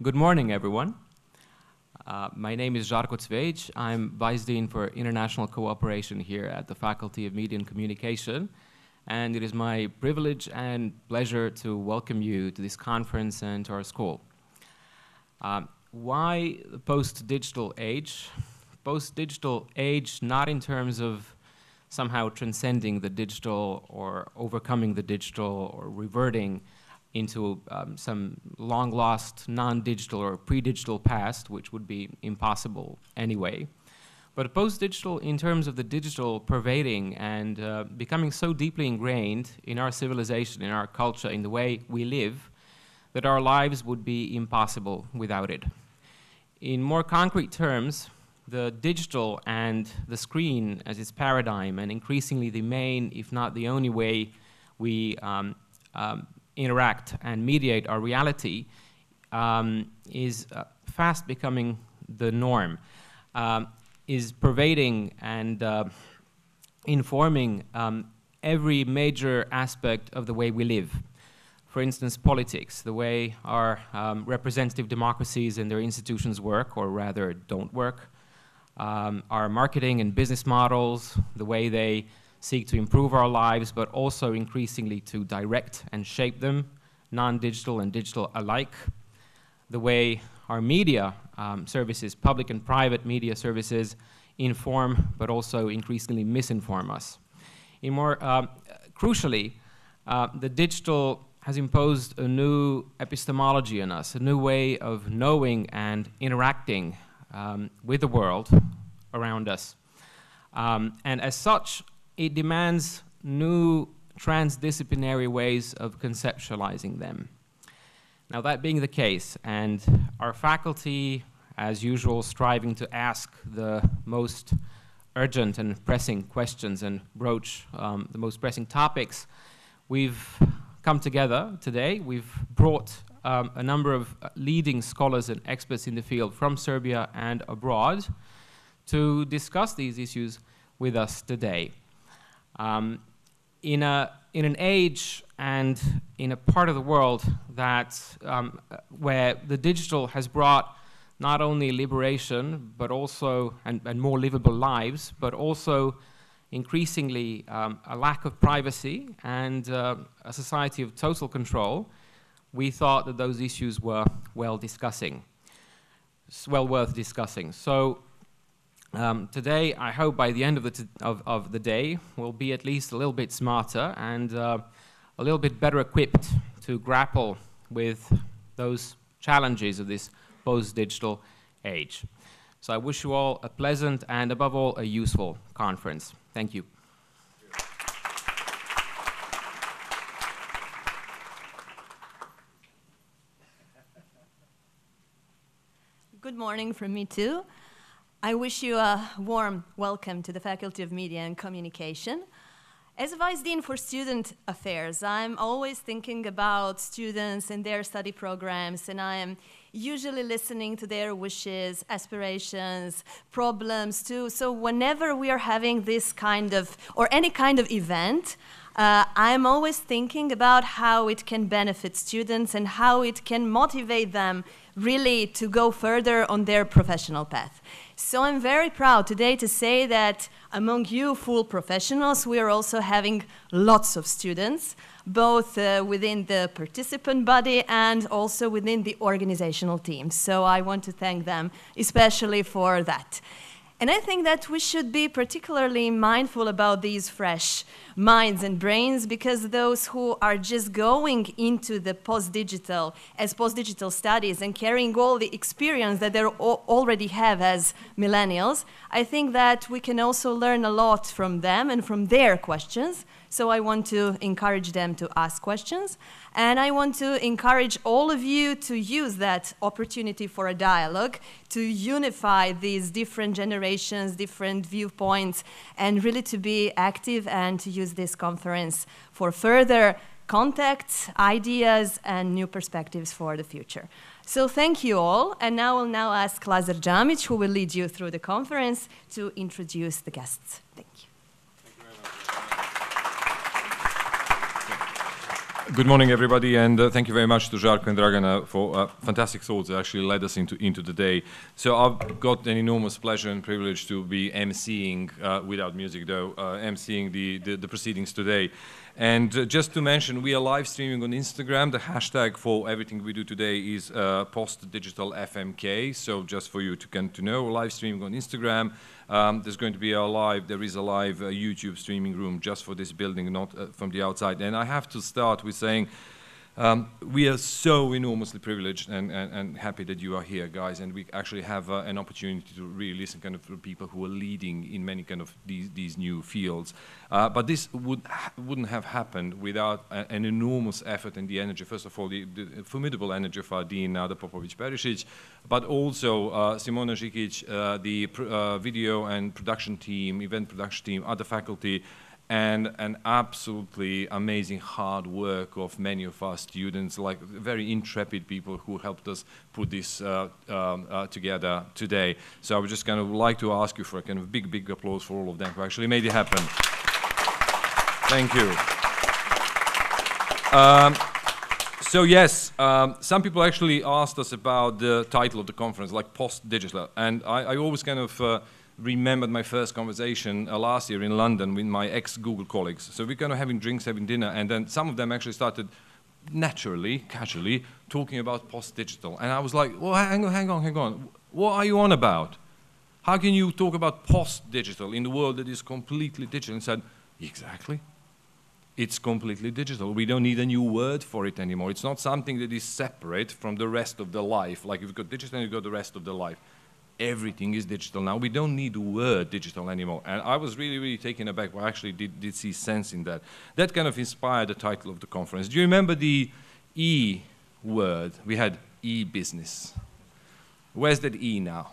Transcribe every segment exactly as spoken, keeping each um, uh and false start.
Good morning, everyone. Uh, my name is Zarko Cvej. I'm Vice Dean for International Cooperation here at the Faculty of Media and Communication. And it is my privilege and pleasure to welcome you to this conference and to our school. Uh, why the post-digital age? Post-digital age, not in terms of somehow transcending the digital or overcoming the digital or reverting into um, some long-lost non-digital or pre-digital past, which would be impossible anyway. But post-digital in terms of the digital pervading and uh, becoming so deeply ingrained in our civilization, in our culture, in the way we live, that our lives would be impossible without it. In more concrete terms, the digital and the screen as its paradigm, and increasingly the main, if not the only way we um, um, interact and mediate our reality, um, is uh, fast becoming the norm, um, is pervading and uh, informing um, every major aspect of the way we live. For instance, politics, the way our um, representative democracies and their institutions work, or rather don't work, um, our marketing and business models, the way they seek to improve our lives, but also increasingly to direct and shape them, non-digital and digital alike. The way our media um, services, public and private media services, inform, but also increasingly misinform us. In more uh, crucially, uh, the digital has imposed a new epistemology on us, a new way of knowing and interacting um, with the world around us. Um, and as such, it demands new transdisciplinary ways of conceptualizing them. Now, that being the case, and our faculty, as usual, striving to ask the most urgent and pressing questions and broach um, the most pressing topics, we've come together today. We've brought um, a number of leading scholars and experts in the field from Serbia and abroad to discuss these issues with us today. Um, in, a, in an age and in a part of the world that, um, where the digital has brought not only liberation, but also, and, and more livable lives, but also increasingly um, a lack of privacy and uh, a society of total control, we thought that those issues were well discussing, well worth discussing. So, Um, today, I hope by the end of the, t of, of the day, we'll be at least a little bit smarter and uh, a little bit better equipped to grapple with those challenges of this post-digital age. So I wish you all a pleasant and, above all, a useful conference. Thank you. Good morning from me, too. I wish you a warm welcome to the Faculty of Media and Communication. As a Vice Dean for Student Affairs, I'm always thinking about students and their study programs, and I am usually listening to their wishes, aspirations, problems too. So whenever we are having this kind of, or any kind of event, Uh, I'm always thinking about how it can benefit students and how it can motivate them really to go further on their professional path. So I'm very proud today to say that among you full professionals, we are also having lots of students, both uh, within the participant body and also within the organizational team. So I want to thank them especially for that. And I think that we should be particularly mindful about these fresh minds and brains, because those who are just going into the post-digital, as post-digital studies and carrying all the experience that they already have as millennials, I think that we can also learn a lot from them and from their questions. So I want to encourage them to ask questions. And I want to encourage all of you to use that opportunity for a dialogue, to unify these different generations, different viewpoints, and really to be active and to use this conference for further contacts, ideas, and new perspectives for the future. So thank you all. And now I'll now ask Lazar Džamić, who will lead you through the conference, to introduce the guests. Thank you. Good morning, everybody, and uh, thank you very much to Zarko and Dragana for uh, fantastic thoughts that actually led us into, into the day. So I've got an enormous pleasure and privilege to be emceeing, uh, without music though, uh, emceeing the, the, the proceedings today. And uh, just to mention, we are live streaming on Instagram. The hashtag for everything we do today is uh, postdigitalfmk, so just for you to, can, to know, live streaming on Instagram. Um, there's going to be a live, there is a live uh, YouTube streaming room just for this building, not uh, from the outside. And I have to start with saying, um, we are so enormously privileged and, and, and happy that you are here, guys. And we actually have uh, an opportunity to really listen kind of to people who are leading in many kind of these, these new fields. Uh, but this would ha wouldn't have happened without a, an enormous effort and the energy, first of all, the, the formidable energy of our Dean, Nada Popovic Perisic, but also uh, Simona Žikić, uh, the pr uh, video and production team, event production team, other faculty, and an absolutely amazing hard work of many of our students, like very intrepid people who helped us put this uh, um, uh, together today. So I would just kind of like to ask you for a kind of big, big applause for all of them who actually made it happen. Thank you. Um, so yes, um, some people actually asked us about the title of the conference, like post-digital, and I, I always kind of uh, remembered my first conversation uh, last year in London with my ex-Google colleagues. So we're kind of having drinks, having dinner, and then some of them actually started naturally, casually, talking about post-digital. And I was like, well, hang on, hang on, hang on. What are you on about? How can you talk about post-digital in the world that is completely digital? And said, exactly. It's completely digital. We don't need a new word for it anymore. It's not something that is separate from the rest of the life. Like you've got digital and you've got the rest of the life. Everything is digital now. We don't need the word digital anymore. And I was really, really taken aback. Well, I actually did, did see sense in that. That kind of inspired the title of the conference. Do you remember the E word? We had e-business. Where's that E now?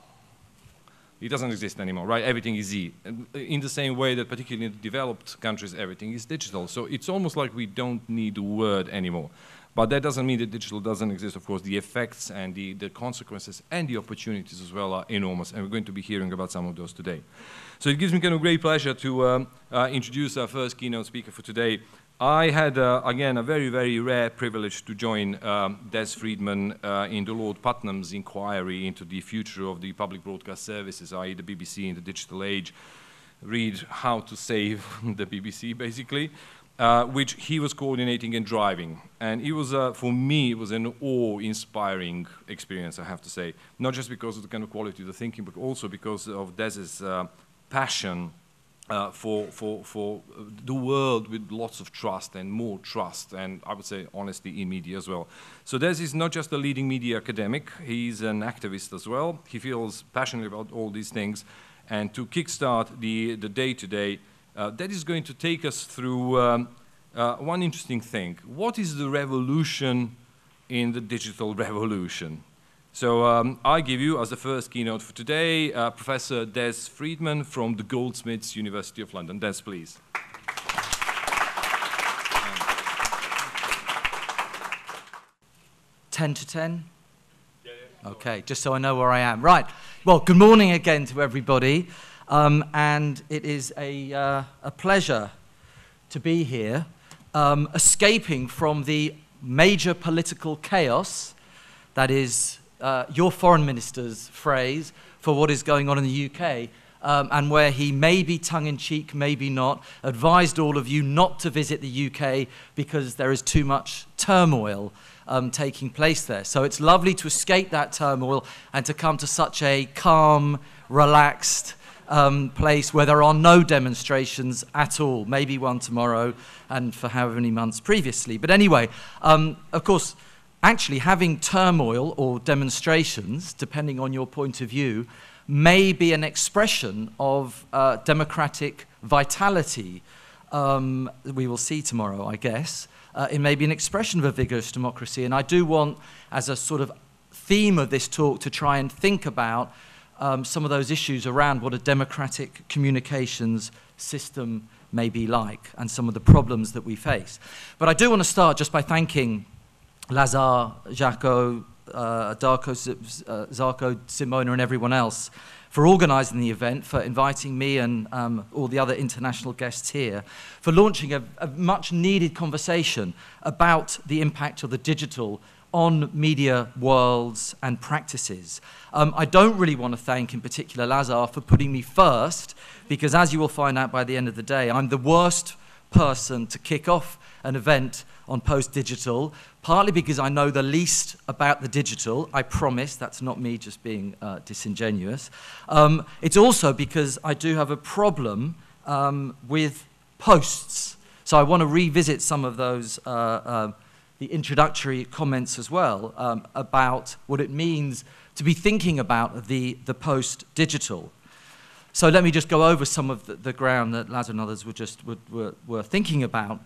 It doesn't exist anymore, right? Everything is E. In the same way that particularly in developed countries, everything is digital. So it's almost like we don't need the word anymore. But that doesn't mean that digital doesn't exist. Of course, the effects and the, the consequences and the opportunities as well are enormous, and we're going to be hearing about some of those today. So it gives me kind of great pleasure to um, uh, introduce our first keynote speaker for today. I had, uh, again, a very, very rare privilege to join um, Des Freedman uh, in the Lord Putnam's inquiry into the future of the public broadcast services, that is the B B C in the digital age, read How to Save the B B C, basically. Uh, which he was coordinating and driving. And it was, uh, for me, it was an awe-inspiring experience, I have to say. Not just because of the kind of quality of the thinking, but also because of Des's uh, passion uh, for, for, for the world with lots of trust and more trust, and I would say, honestly, in media as well. So Des is not just a leading media academic, he's an activist as well. He feels passionately about all these things. And to kickstart the day-to-day, Uh, that is going to take us through um, uh, one interesting thing. What is the revolution in the digital revolution? So um, I give you, as the first keynote for today, uh, Professor Des Freedman from the Goldsmiths University of London. Des, please. ten to ten? Yeah, yeah. Okay, just so I know where I am. Right. Well, good morning again to everybody. Um, and it is a, uh, a pleasure to be here, um, escaping from the major political chaos, that is uh, your foreign minister's phrase for what is going on in the U K, um, and where he maybe tongue-in-cheek, maybe not, advised all of you not to visit the U K because there is too much turmoil um, taking place there. So it's lovely to escape that turmoil and to come to such a calm, relaxed, Um, place where there are no demonstrations at all, maybe one tomorrow and for however many months previously. But anyway, um, of course, actually having turmoil or demonstrations, depending on your point of view, may be an expression of uh, democratic vitality. Um, we will see tomorrow, I guess. Uh, it may be an expression of a vigorous democracy. And I do want, as a sort of theme of this talk, to try and think about Um, some of those issues around what a democratic communications system may be like and some of the problems that we face. But I do want to start just by thanking Lazar, Jaco, uh, Darko, uh, Zarko, Simona and everyone else for organising the event, for inviting me and um, all the other international guests here, for launching a, a much-needed conversation about the impact of the digital on media worlds and practices. Um, I don't really want to thank, in particular, Lazar for putting me first, because as you will find out by the end of the day, I'm the worst person to kick off an event on post-digital, partly because I know the least about the digital. I promise that's not me just being uh, disingenuous. Um, it's also because I do have a problem um, with posts. So I want to revisit some of those uh, uh, the introductory comments as well um, about what it means to be thinking about the, the post-digital. So let me just go over some of the, the ground that Lazar and others were, just, were, were, were thinking about,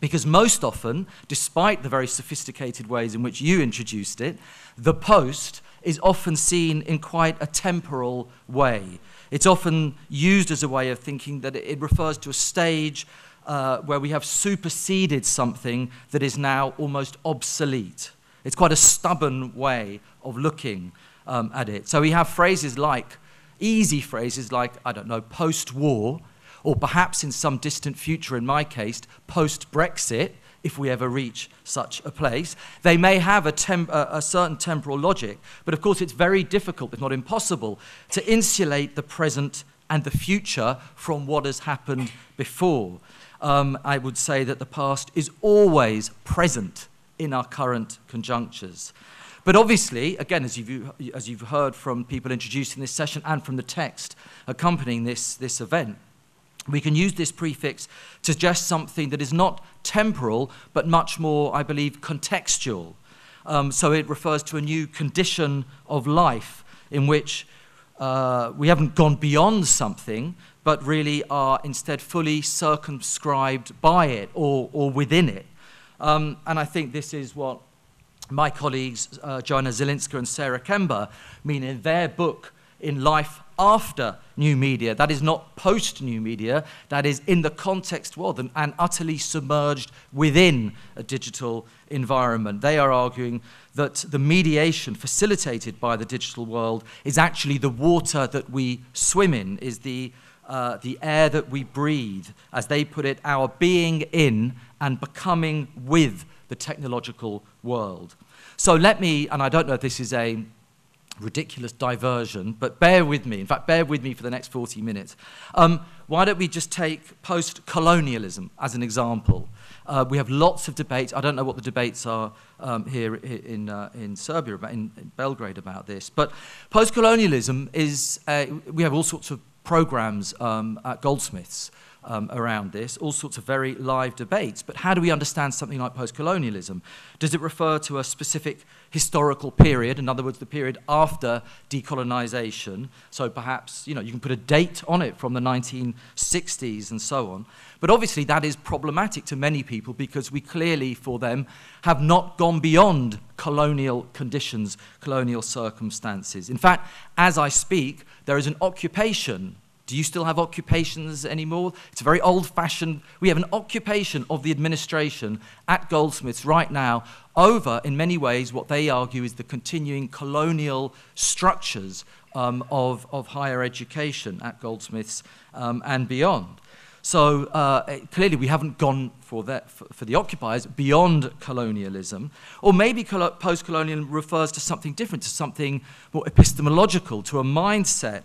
because most often, despite the very sophisticated ways in which you introduced it, the post is often seen in quite a temporal way. It's often used as a way of thinking that it refers to a stage Uh, where we have superseded something that is now almost obsolete. It's quite a stubborn way of looking um, at it. So we have phrases like, easy phrases like, I don't know, post-war, or perhaps in some distant future, in my case, post-Brexit, if we ever reach such a place. They may have a, temp a, a certain temporal logic, but of course it's very difficult, if not impossible, to insulate the present and the future from what has happened before. Um, I would say that the past is always present in our current conjunctures. But obviously, again, as you've, as you've heard from people introduced in this session and from the text accompanying this, this event, we can use this prefix to suggest something that is not temporal, but much more, I believe, contextual. Um, so it refers to a new condition of life in which uh, we haven't gone beyond something, but really are instead fully circumscribed by it or, or within it. Um, and I think this is what my colleagues, uh, Joanna Zielinska and Sarah Kemba, mean in their book, In Life After New Media. That is not post-new media, that is in the context world and, and utterly submerged within a digital environment. They are arguing that the mediation facilitated by the digital world is actually the water that we swim in, is the Uh, the air that we breathe, as they put it, our being in and becoming with the technological world. So let me, and I don't know if this is a ridiculous diversion, but bear with me, in fact, bear with me for the next forty minutes. Um, why don't we just take post-colonialism as an example? Uh, we have lots of debates. I don't know what the debates are um, here in, uh, in Serbia, in, in Belgrade about this, but post-colonialism is, uh, we have all sorts of programs um, at Goldsmiths um, around this, all sorts of very live debates. But how do we understand something like post-colonialism? Does it refer to a specific historical period, in other words, the period after decolonization? So perhaps, you know, you can put a date on it from the nineteen sixties and so on. But obviously that is problematic to many people because we clearly, for them, have not gone beyond colonial conditions, colonial circumstances. In fact, as I speak, there is an occupation. Do you still have occupations anymore? It's a very old-fashioned. We have an occupation of the administration at Goldsmiths right now over, in many ways, what they argue is the continuing colonial structures um, of, of higher education at Goldsmiths um, and beyond. So uh, clearly we haven't gone for, that, for, for the occupiers beyond colonialism. Or maybe post-colonialism refers to something different, to something more epistemological, to a mindset,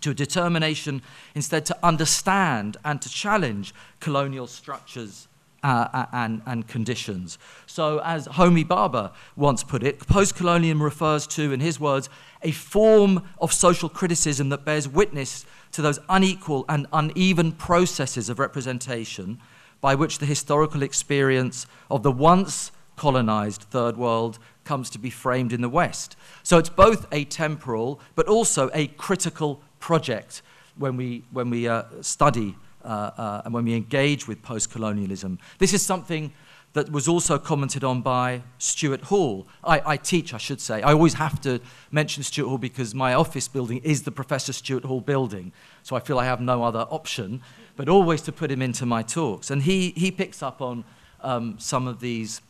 to a determination instead to understand and to challenge colonial structures uh, and, and conditions. So as Homi Bhabha once put it, post-colonialism refers to, in his words, a form of social criticism that bears witness to those unequal and uneven processes of representation by which the historical experience of the once colonized Third World comes to be framed in the West. So it's both a temporal but also a critical project when we, when we uh, study uh, uh, and when we engage with post-colonialism. This is something that was also commented on by Stuart Hall. I, I teach, I should say. I always have to mention Stuart Hall because my office building is the Professor Stuart Hall building, so I feel I have no other option, but always to put him into my talks. And he, he picks up on um, some of these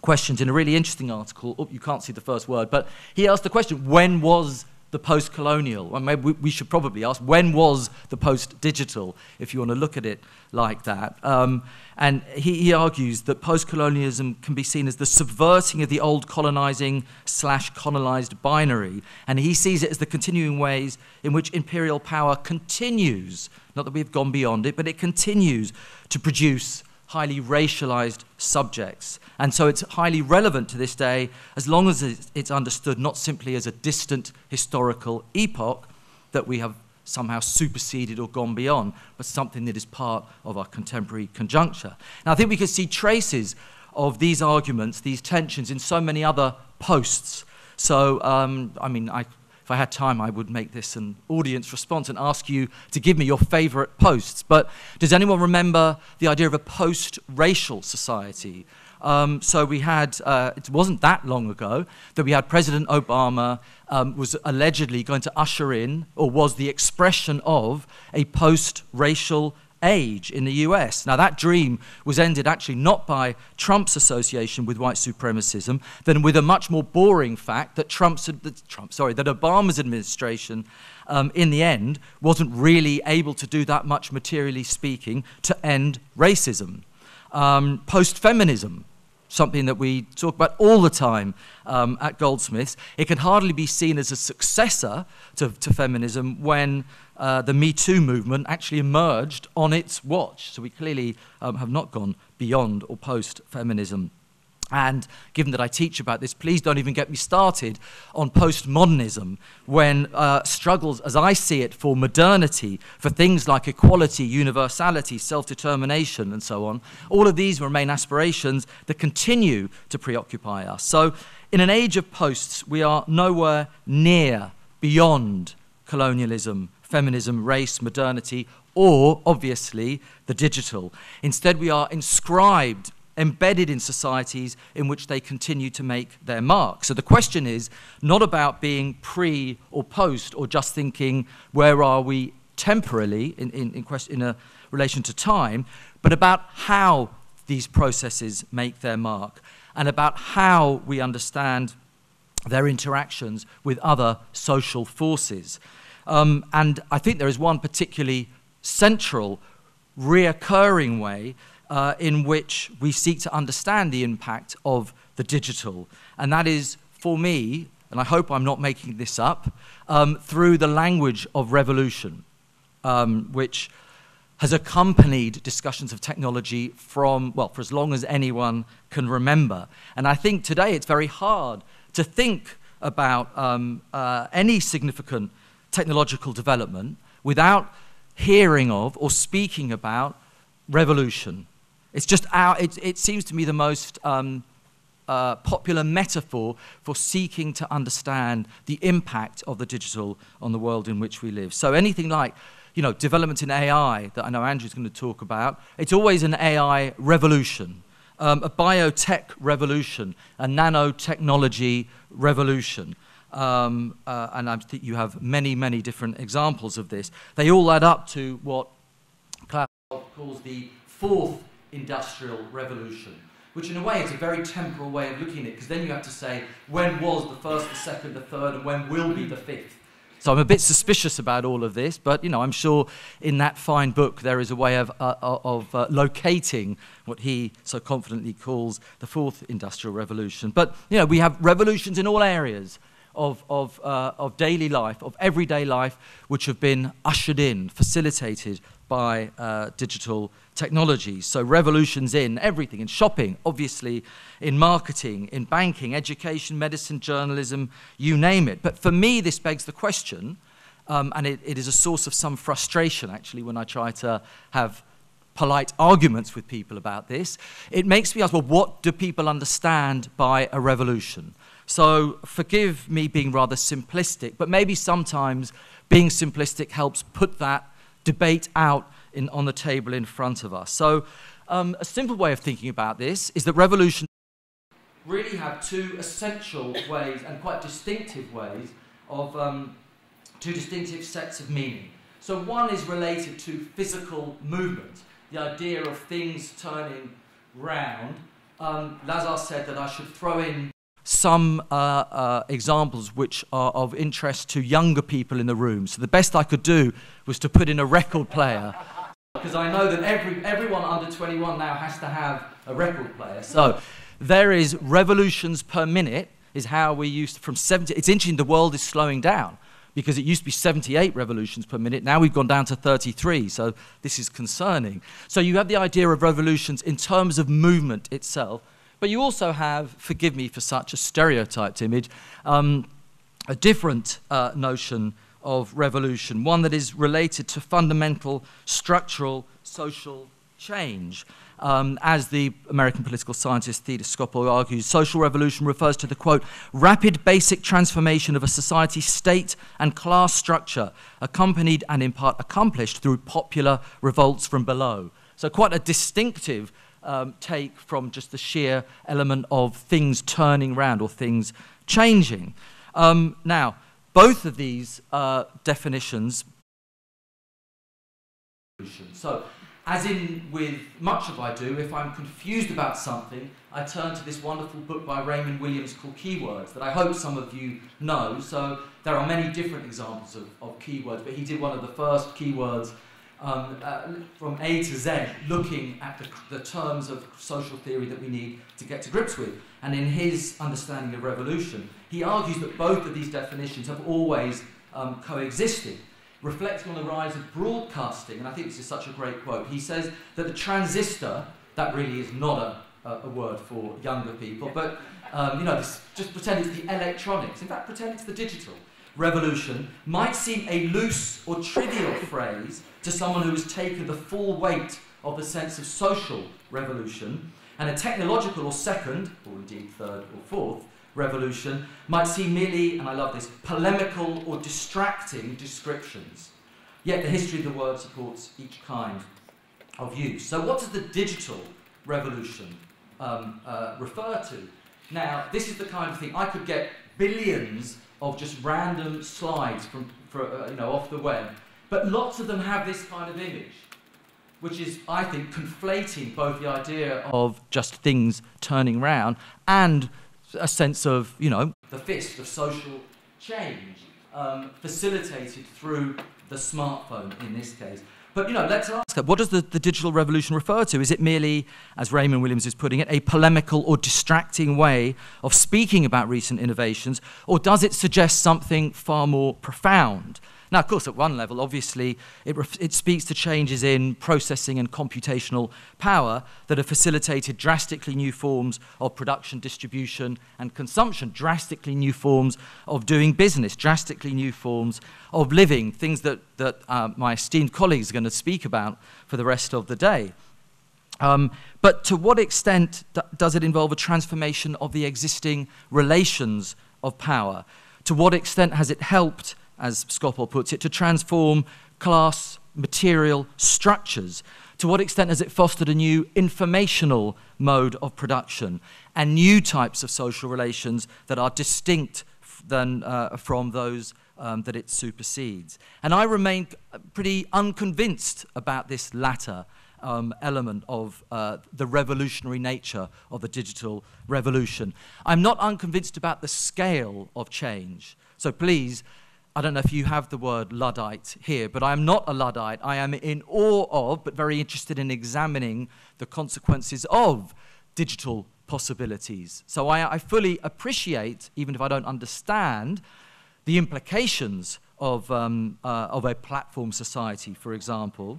questions in a really interesting article. Oh, you can't see the first word, but he asked the question, when was the post-colonial? Well, maybe we should probably ask, when was the post-digital, if you want to look at it like that? Um, and he, he argues that post-colonialism can be seen as the subverting of the old colonizing slash colonized binary. And he sees it as the continuing ways in which imperial power continues, not that we've gone beyond it, but it continues to produce highly racialized subjects. And so it's highly relevant to this day, as long as it's understood not simply as a distant historical epoch that we have somehow superseded or gone beyond, but something that is part of our contemporary conjuncture. Now, I think we can see traces of these arguments, these tensions, in so many other posts. So, um, I mean, I, if I had time, I would make this an audience response and ask you to give me your favorite posts. But does anyone remember the idea of a post-racial society? Um, so we had, uh, it wasn't that long ago, that we had President Obama um, was allegedly going to usher in, or was the expression of, a post-racial age in the U S. Now that dream was ended actually not by Trump's association with white supremacism, than with a much more boring fact that Trump's, that Trump, sorry, that Obama's administration um, in the end wasn't really able to do that much, materially speaking, to end racism. Um, post-feminism, something that we talk about all the time um, at Goldsmiths. It can hardly be seen as a successor to, to feminism when uh, the Me Too movement actually emerged on its watch. So we clearly um, have not gone beyond or post-feminism. And given that I teach about this, please don't even get me started on postmodernism, when uh, struggles, as I see it, for modernity, for things like equality, universality, self-determination, and so on, all of these remain aspirations that continue to preoccupy us. So in an age of posts, we are nowhere near beyond colonialism, feminism, race, modernity, or, obviously, the digital. Instead, we are inscribed, embedded in societies in which they continue to make their mark. So the question is not about being pre or post, or just thinking where are we temporally in, in, in, question, in a relation to time, but about how these processes make their mark and about how we understand their interactions with other social forces. Um, and I think there is one particularly central, reoccurring way Uh, in which we seek to understand the impact of the digital. And that is, for me, and I hope I'm not making this up, um, through the language of revolution, um, which has accompanied discussions of technology from, well, for as long as anyone can remember. And I think today it's very hard to think about um, uh, any significant technological development without hearing of or speaking about revolution. It's just our, it, it seems to me the most um, uh, popular metaphor for seeking to understand the impact of the digital on the world in which we live. So anything like, you know, development in A I that I know Andrew's going to talk about, it's always an A I revolution, um, a biotech revolution, a nanotechnology revolution. Um, uh, and I think you have many, many different examples of this. They all add up to what Klaus calls the fourth industrial revolution, which in a way is a very temporal way of looking at it, because then you have to say, when was the first, the second, the third, and when will be the fifth? So I'm a bit suspicious about all of this, but you know, I'm sure in that fine book there is a way of, uh, of uh, locating what he so confidently calls the fourth industrial revolution. But you know, we have revolutions in all areas of, of, uh, of daily life, of everyday life, which have been ushered in, facilitated by uh, digital technology. So revolutions in everything, in shopping, obviously, in marketing, in banking, education, medicine, journalism, you name it. But for me, this begs the question, um, and it, it is a source of some frustration, actually, when I try to have polite arguments with people about this. It makes me ask, well, what do people understand by a revolution? So forgive me being rather simplistic, but maybe sometimes being simplistic helps put that debate out in, on the table in front of us. So um, a simple way of thinking about this is that revolutions really have two essential ways and quite distinctive ways of um, two distinctive sets of meaning. So one is related to physical movement, the idea of things turning round. Um, Lazar said that I should throw in some uh, uh, examples which are of interest to younger people in the room. So the best I could do was to put in a record player, because I know that every, everyone under twenty-one now has to have a record player. So there is revolutions per minute is how we used to, from seventy, it's interesting, the world is slowing down, because it used to be seventy-eight revolutions per minute. Now we've gone down to thirty-three, so this is concerning. So you have the idea of revolutions in terms of movement itself, but you also have, forgive me for such a stereotyped image, um, a different uh, notion of revolution, one that is related to fundamental structural social change. Um, as the American political scientist Theodore Scoppo argues, social revolution refers to the, quote, rapid basic transformation of a society's state and class structure, accompanied and in part accomplished through popular revolts from below. So quite a distinctive um, take from just the sheer element of things turning round or things changing. Um, now, both of these uh, definitions... So, as in with much of I do, if I'm confused about something, I turn to this wonderful book by Raymond Williams called Keywords that I hope some of you know. So there are many different examples of, of keywords, but he did one of the first keywords um, uh, from A to Z, looking at the, the terms of social theory that we need to get to grips with. And in his understanding of revolution, he argues that both of these definitions have always um, coexisted. Reflecting on the rise of broadcasting, and I think this is such a great quote, he says that the transistor, that really is not a, a word for younger people, but um, you know, just pretend it's the electronics, in fact pretend it's the digital revolution, might seem a loose or trivial phrase to someone who has taken the full weight of the sense of social revolution, and a technological or second, or indeed third or fourth, revolution might seem merely, and I love this, polemical or distracting descriptions. Yet the history of the word supports each kind of use. So what does the digital revolution um, uh, refer to? Now, this is the kind of thing, I could get billions of just random slides from, for, uh, you know, off the web, but lots of them have this kind of image, which is, I think, conflating both the idea of just things turning round and a sense of, you know, the fist of social change um, facilitated through the smartphone in this case. But, you know, let's ask, what does the, the digital revolution refer to? Is it merely, as Raymond Williams is putting it, a polemical or distracting way of speaking about recent innovations, or does it suggest something far more profound? Now, of course, at one level, obviously, it, it speaks to changes in processing and computational power that have facilitated drastically new forms of production, distribution, and consumption, drastically new forms of doing business, drastically new forms of living, things that, that uh, my esteemed colleagues are going to speak about for the rest of the day. Um, but to what extent does it involve a transformation of the existing relations of power? To what extent has it helped, as Scoppo puts it, to transform class, material structures? To what extent has it fostered a new informational mode of production and new types of social relations that are distinct than, uh, from those um, that it supersedes? And I remain pretty unconvinced about this latter Um, element of uh, the revolutionary nature of the digital revolution. I'm not unconvinced about the scale of change. So please, I don't know if you have the word Luddite here, but I'm not a Luddite. I am in awe of, but very interested in examining the consequences of digital possibilities. So I, I fully appreciate, even if I don't understand, the implications of, um, uh, of a platform society, for example.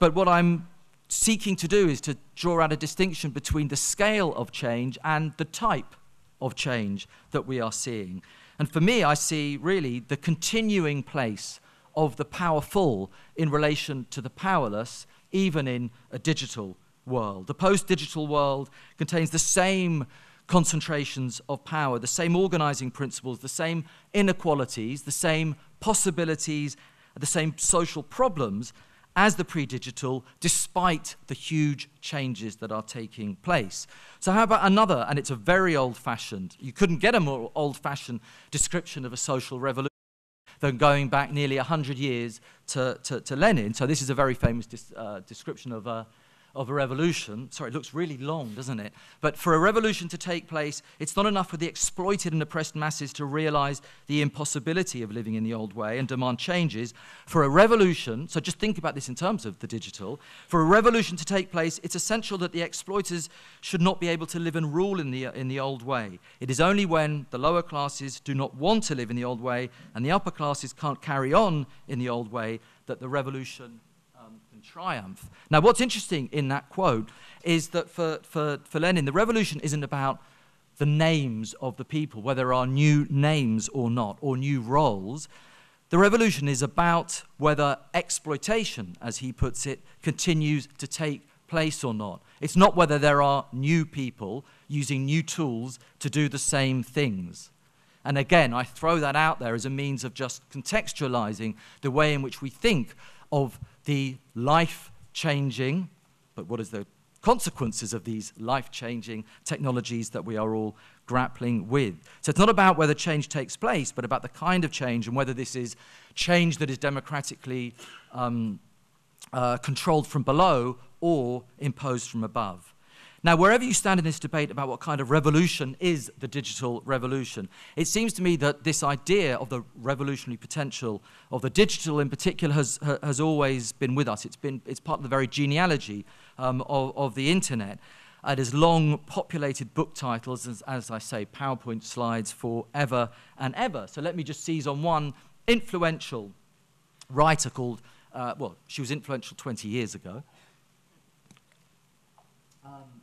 But what I'm seeking to do is to draw out a distinction between the scale of change and the type of change that we are seeing. And for me, I see really the continuing place of the powerful in relation to the powerless, even in a digital world. The post-digital world contains the same concentrations of power, the same organizing principles, the same inequalities, the same possibilities, the same social problems as the pre-digital, despite the huge changes that are taking place. So how about another, and it's a very old-fashioned, you couldn't get a more old-fashioned description of a social revolution than going back nearly one hundred years to, to, to Lenin. So this is a very famous dis, uh, description of, uh, of a revolution, sorry, it looks really long, doesn't it? But for a revolution to take place, it's not enough for the exploited and oppressed masses to realize the impossibility of living in the old way and demand changes. For a revolution, so just think about this in terms of the digital, for a revolution to take place, it's essential that the exploiters should not be able to live and rule in the, in the old way. It is only when the lower classes do not want to live in the old way and the upper classes can't carry on in the old way that the revolution triumph. Now, what's interesting in that quote is that for, for, for Lenin, the revolution isn't about the names of the people, whether there are new names or not, or new roles. The revolution is about whether exploitation, as he puts it, continues to take place or not. It's not whether there are new people using new tools to do the same things. And again, I throw that out there as a means of just contextualizing the way in which we think of the life-changing, but what is the consequences of these life-changing technologies that we are all grappling with. So it's not about whether change takes place, but about the kind of change and whether this is change that is democratically um, uh, controlled from below or imposed from above. Now, wherever you stand in this debate about what kind of revolution is the digital revolution, it seems to me that this idea of the revolutionary potential of the digital in particular has, has always been with us. It's been, it's part of the very genealogy um, of, of the internet. It has long populated book titles, as, as I say, PowerPoint slides forever and ever. So let me just seize on one influential writer called, uh, well, she was influential twenty years ago. Um,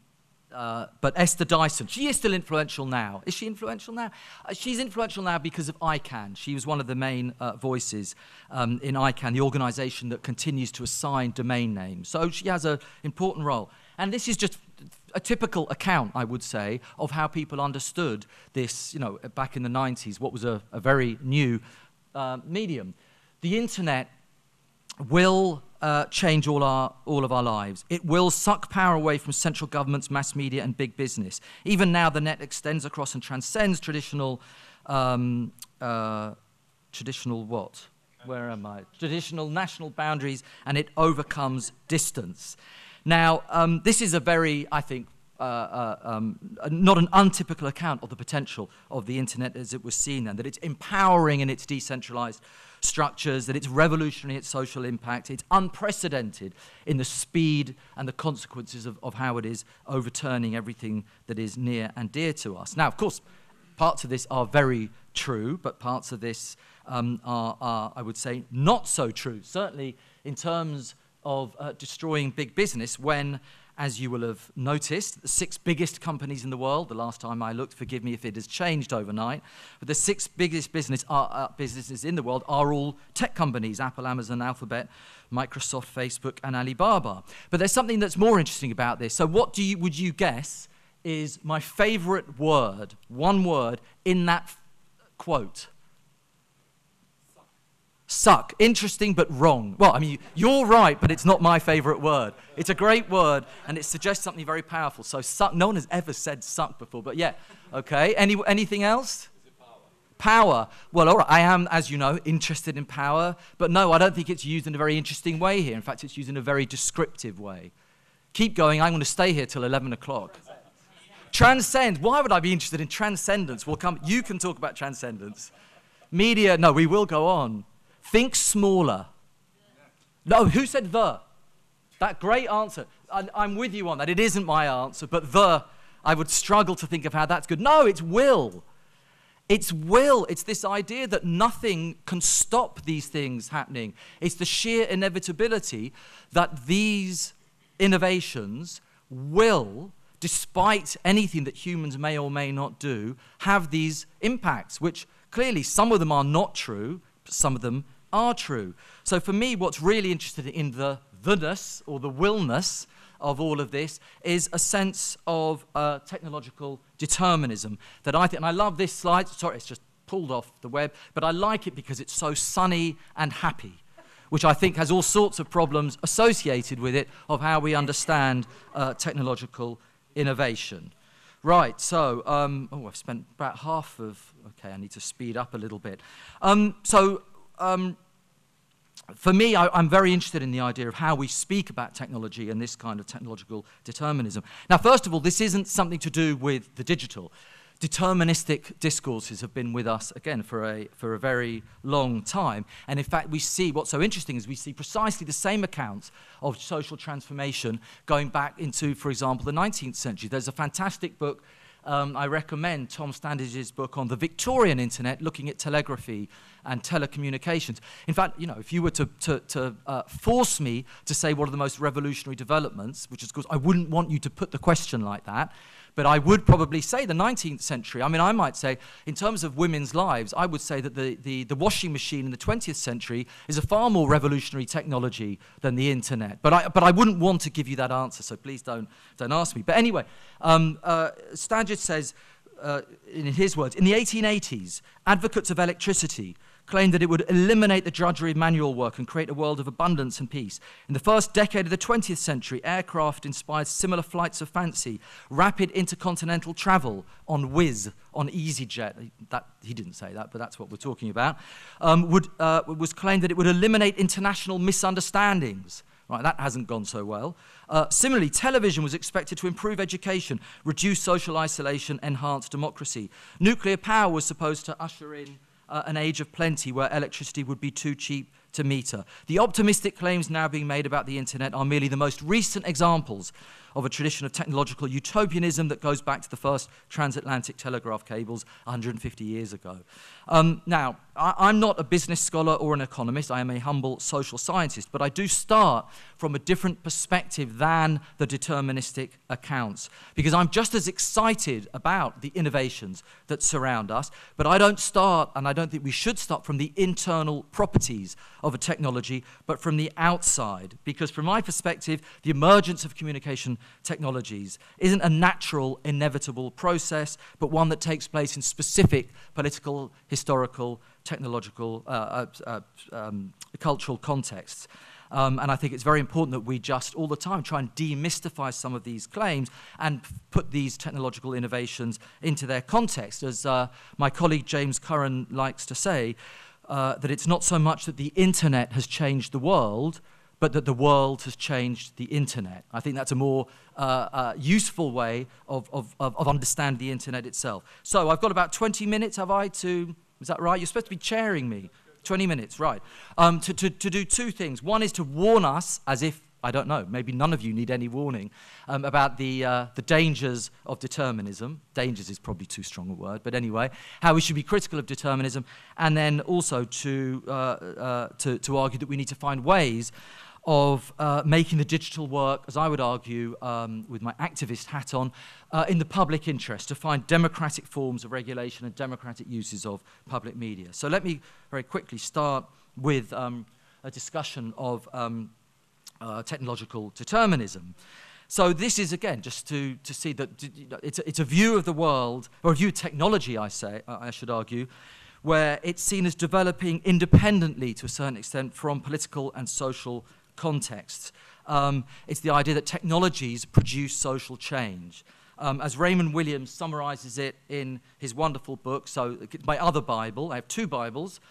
Uh, but Esther Dyson, she is still influential now. Is she influential now? Uh, she's influential now because of ICANN. She was one of the main uh, voices um, in ICANN, the organization that continues to assign domain names. So she has an important role. And this is just a typical account, I would say, of how people understood this, you know, back in the nineties, what was a, a very new uh, medium. The internet will Uh, change all our all of our lives. It will suck power away from central governments, mass media, and big business. Even now, the net extends across and transcends traditional, um, uh, traditional what? Where am I? Traditional national boundaries, and it overcomes distance. Now, um, this is a very, I think, uh, uh, um, not an untypical account of the potential of the internet as it was seen then. That it's empowering in its decentralized structures, that it's revolutionary, its social impact, it's unprecedented in the speed and the consequences of, of how it is overturning everything that is near and dear to us. Now, of course, parts of this are very true, but parts of this um, are, are, I would say, not so true, certainly in terms of uh, destroying big business when, as you will have noticed, the six biggest companies in the world, the last time I looked, forgive me if it has changed overnight, but the six biggest business are, uh, businesses in the world are all tech companies, Apple, Amazon, Alphabet, Microsoft, Facebook, and Alibaba. But there's something that's more interesting about this. So what do you, would you guess is my favorite word, one word, in that quote? Suck. Interesting, but wrong. Well, I mean, you're right, but it's not my favorite word. It's a great word, and it suggests something very powerful. So suck, no one has ever said suck before, but yeah, okay. Any, anything else? Is it power? Power. Well, all right, I am, as you know, interested in power, but no, I don't think it's used in a very interesting way here. In fact, it's used in a very descriptive way. Keep going, I'm going to stay here till eleven o'clock. Transcend. Why would I be interested in transcendence? We'll come, you can talk about transcendence. Media, no, we will go on. Think smaller. No, who said the? That great answer. I, I'm with you on that. It isn't my answer, but the, I would struggle to think of how that's good. No, it's will. It's will. It's this idea that nothing can stop these things happening. It's the sheer inevitability that these innovations will, despite anything that humans may or may not do, have these impacts, which clearly some of them are not true. Some of them are true. So for me, what's really interesting in the the-ness or the willness of all of this is a sense of uh, technological determinism that I think, and I love this slide, sorry, it's just pulled off the web, but I like it because it's so sunny and happy, which I think has all sorts of problems associated with it of how we understand uh, technological innovation. Right, so, um, oh, I've spent about half of, okay, I need to speed up a little bit. Um, so, um, for me, I, I'm very interested in the idea of how we speak about technology and this kind of technological determinism. Now, first of all, this isn't something to do with the digital. Deterministic discourses have been with us, again, for a, for a very long time. And in fact, we see, what's so interesting is we see precisely the same accounts of social transformation going back into, for example, the nineteenth century. There's a fantastic book, um, I recommend Tom Standage's book on the Victorian internet, looking at telegraphy and telecommunications. In fact, you know, if you were to, to, to uh, force me to say what are the most revolutionary developments, which is, of course, I wouldn't want you to put the question like that, but I would probably say the nineteenth century. I mean, I might say, in terms of women's lives, I would say that the, the, the washing machine in the twentieth century is a far more revolutionary technology than the internet. But I, but I wouldn't want to give you that answer, so please don't, don't ask me. But anyway, um, uh, Standage says, uh, in his words, in the eighteen eighties, advocates of electricity claimed that it would eliminate the drudgery of manual work and create a world of abundance and peace. In the first decade of the twentieth century, aircraft inspired similar flights of fancy, rapid intercontinental travel on Wizz, on EasyJet, that, he didn't say that, but that's what we're talking about, um, would, uh, was claimed that it would eliminate international misunderstandings. Right, that hasn't gone so well. Uh, similarly, television was expected to improve education, reduce social isolation, enhance democracy. Nuclear power was supposed to usher in Uh, an age of plenty where electricity would be too cheap to meter. The optimistic claims now being made about the internet are merely the most recent examples of a tradition of technological utopianism that goes back to the first transatlantic telegraph cables one hundred fifty years ago. Um, now, I, I'm not a business scholar or an economist. I am a humble social scientist, but I do start from a different perspective than the deterministic accounts, because I'm just as excited about the innovations that surround us, but I don't start, and I don't think we should start, from the internal properties of a technology, but from the outside. Because from my perspective, the emergence of communication technologies isn't a natural, inevitable process, but one that takes place in specific political, historical, technological, uh, uh, um, cultural contexts. Um, and I think it's very important that we just, all the time, try and demystify some of these claims and put these technological innovations into their context. As uh, my colleague James Curran likes to say, Uh, that it's not so much that the internet has changed the world, but that the world has changed the internet. I think that's a more uh, uh, useful way of, of, of understanding the internet itself. So I've got about twenty minutes, have I, to, is that right? You're supposed to be chairing me. twenty minutes, right. Um, to, to, to do two things. One is to warn us, as if, I don't know, maybe none of you need any warning, um, about the, uh, the dangers of determinism. Dangers is probably too strong a word, but anyway, how we should be critical of determinism, and then also to, uh, uh, to, to argue that we need to find ways of uh, making the digital work, as I would argue, um, with my activist hat on, uh, in the public interest, to find democratic forms of regulation and democratic uses of public media. So let me very quickly start with um, a discussion of um, Uh, technological determinism. So this is, again, just to, to see that it's a, it's a view of the world, or a view of technology, I say, I should argue, where it's seen as developing independently to a certain extent from political and social contexts. Um, it's the idea that technologies produce social change. Um, as Raymond Williams summarizes it in his wonderful book, so my other Bible, I have two Bibles,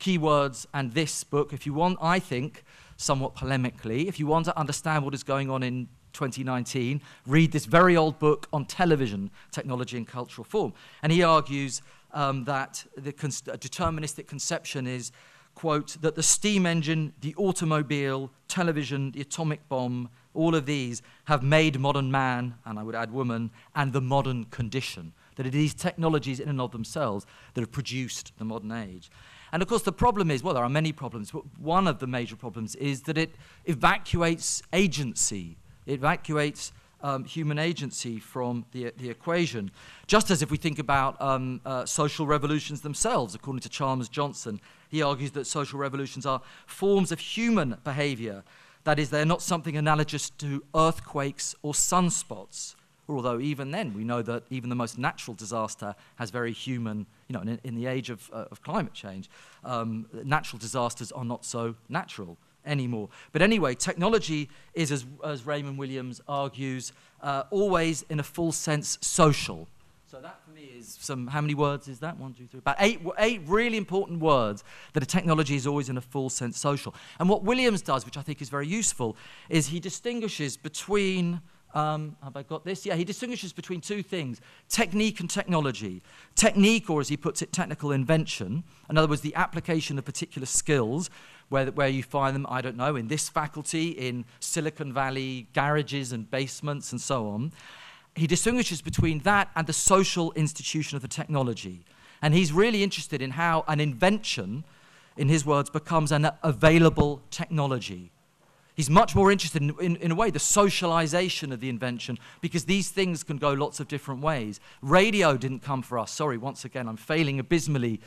Keywords and this book, if you want, I think, somewhat polemically, if you want to understand what is going on in twenty nineteen, read this very old book on television, technology and cultural form. And he argues um, that the deterministic conception is, quote, that the steam engine, the automobile, television, the atomic bomb, all of these have made modern man, and I would add woman, and the modern condition. That it is technologies in and of themselves that have produced the modern age. And of course the problem is, well, there are many problems, but one of the major problems is that it evacuates agency. It evacuates um, human agency from the, the equation. Just as if we think about um, uh, social revolutions themselves, according to Chalmers Johnson, he argues that social revolutions are forms of human behavior. That is, they're not something analogous to earthquakes or sunspots. Although even then we know that even the most natural disaster has very human, you know, in, in the age of, uh, of climate change, um, natural disasters are not so natural anymore. But anyway, technology is, as, as Raymond Williams argues, uh, always in a full sense social. So that for me is some, how many words is that? One, two, three, about eight, eight really important words that a technology is always in a full sense social. And what Williams does, which I think is very useful, is he distinguishes between, um, have I got this? Yeah, he distinguishes between two things, technique and technology. Technique, or as he puts it, technical invention. In other words, the application of particular skills, where, where you find them, I don't know, in this faculty, in Silicon Valley garages and basements and so on. He distinguishes between that and the social institution of the technology. And he's really interested in how an invention, in his words, becomes an available technology. He's much more interested in, in, in a way, the socialization of the invention, because these things can go lots of different ways. Radio didn't come for us. Sorry, once again, I'm failing abysmally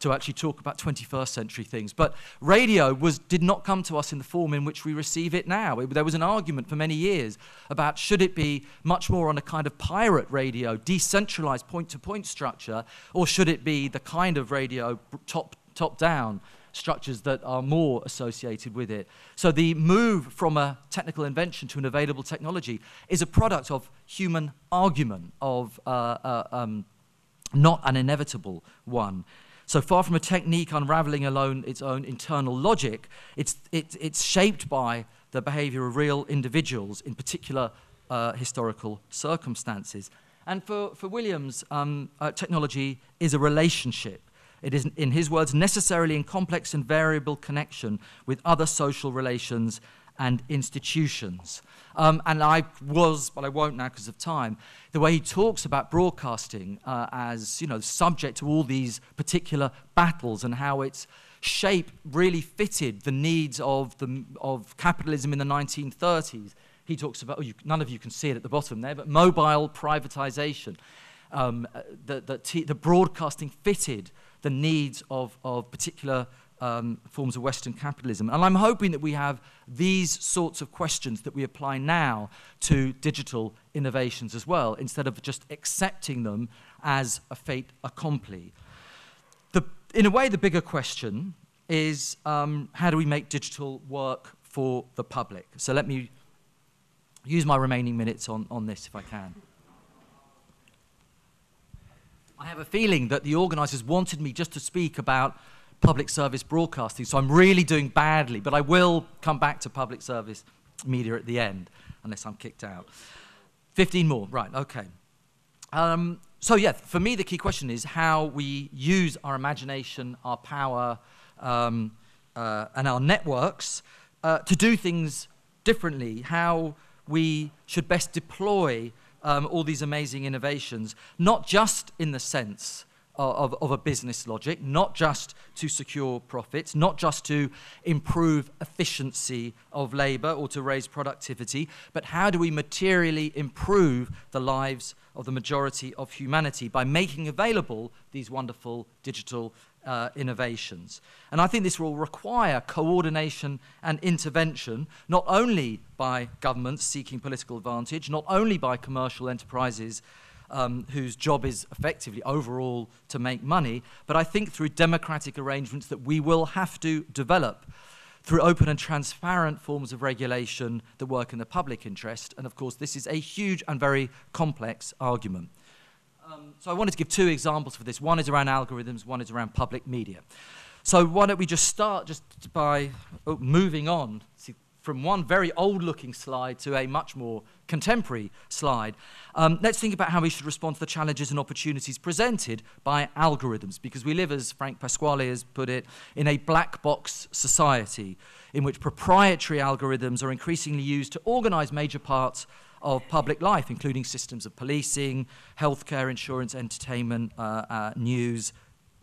to actually talk about twenty-first century things. But radio was, did not come to us in the form in which we receive it now. It, there was an argument for many years about should it be much more on a kind of pirate radio, decentralized point-to-point structure, or should it be the kind of radio top, top-down structures that are more associated with it. So the move from a technical invention to an available technology is a product of human argument, of uh, uh, um, not an inevitable one. So far from a technique unraveling alone its own internal logic, it's, it, it's shaped by the behavior of real individuals in particular uh, historical circumstances. And for, for Williams, um, uh, technology is a relationship. It is, in his words, necessarily in complex and variable connection with other social relations and institutions. Um, and I was, but I won't now because of time, the way he talks about broadcasting uh, as, you know, subject to all these particular battles and how its shape really fitted the needs of, the, of capitalism in the nineteen thirties. He talks about, oh, you, none of you can see it at the bottom there, but mobile privatization. Um, the, the, the broadcasting fitted the needs of, of particular Um, forms of Western capitalism. And I'm hoping that we have these sorts of questions that we apply now to digital innovations as well, instead of just accepting them as a fait accompli. The, in a way, the bigger question is um, how do we make digital work for the public? So let me use my remaining minutes on, on this if I can. I have a feeling that the organisers wanted me just to speak about public service broadcasting, so I'm really doing badly, but I will come back to public service media at the end, unless I'm kicked out. fifteen more, right, okay. Um, so yeah, for me the key question is how we use our imagination, our power, um, uh, and our networks uh, to do things differently, how we should best deploy um, all these amazing innovations, not just in the sense Of, of a business logic, not just to secure profits, not just to improve efficiency of labour or to raise productivity, but how do we materially improve the lives of the majority of humanity by making available these wonderful digital uh, innovations. And I think this will require coordination and intervention, not only by governments seeking political advantage, not only by commercial enterprises Um, whose job is effectively overall to make money, but I think through democratic arrangements that we will have to develop through open and transparent forms of regulation that work in the public interest. And of course, this is a huge and very complex argument. Um, so I wanted to give two examples for this. One is around algorithms, one is around public media. So why don't we just start just by oh, moving on to from one very old-looking slide to a much more contemporary slide. Um, let's think about how we should respond to the challenges and opportunities presented by algorithms, because we live, as Frank Pasquale has put it, in a black box society in which proprietary algorithms are increasingly used to organize major parts of public life, including systems of policing, healthcare, insurance, entertainment, uh, uh, news,